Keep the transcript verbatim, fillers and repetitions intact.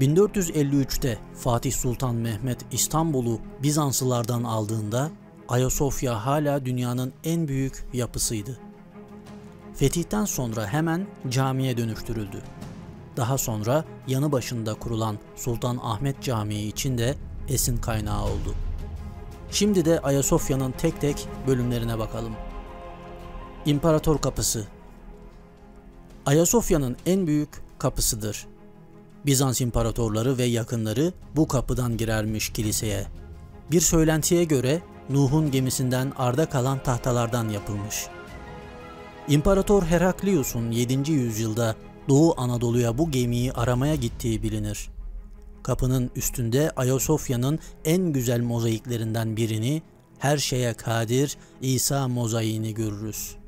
bin dört yüz elli üç'te Fatih Sultan Mehmet İstanbul'u Bizanslılardan aldığında Ayasofya hala dünyanın en büyük yapısıydı. Fetihten sonra hemen camiye dönüştürüldü. Daha sonra yanı başında kurulan Sultan Ahmet Camii için de esin kaynağı oldu. Şimdi de Ayasofya'nın tek tek bölümlerine bakalım. İmparator Kapısı. Ayasofya'nın en büyük kapısıdır. Bizans imparatorları ve yakınları bu kapıdan girermiş kiliseye. Bir söylentiye göre Nuh'un gemisinden arda kalan tahtalardan yapılmış. İmparator Heraklius'un yedinci yüzyılda Doğu Anadolu'ya bu gemiyi aramaya gittiği bilinir. Kapının üstünde Ayasofya'nın en güzel mozaiklerinden birini, her şeye kadir İsa mozaiğini görürüz.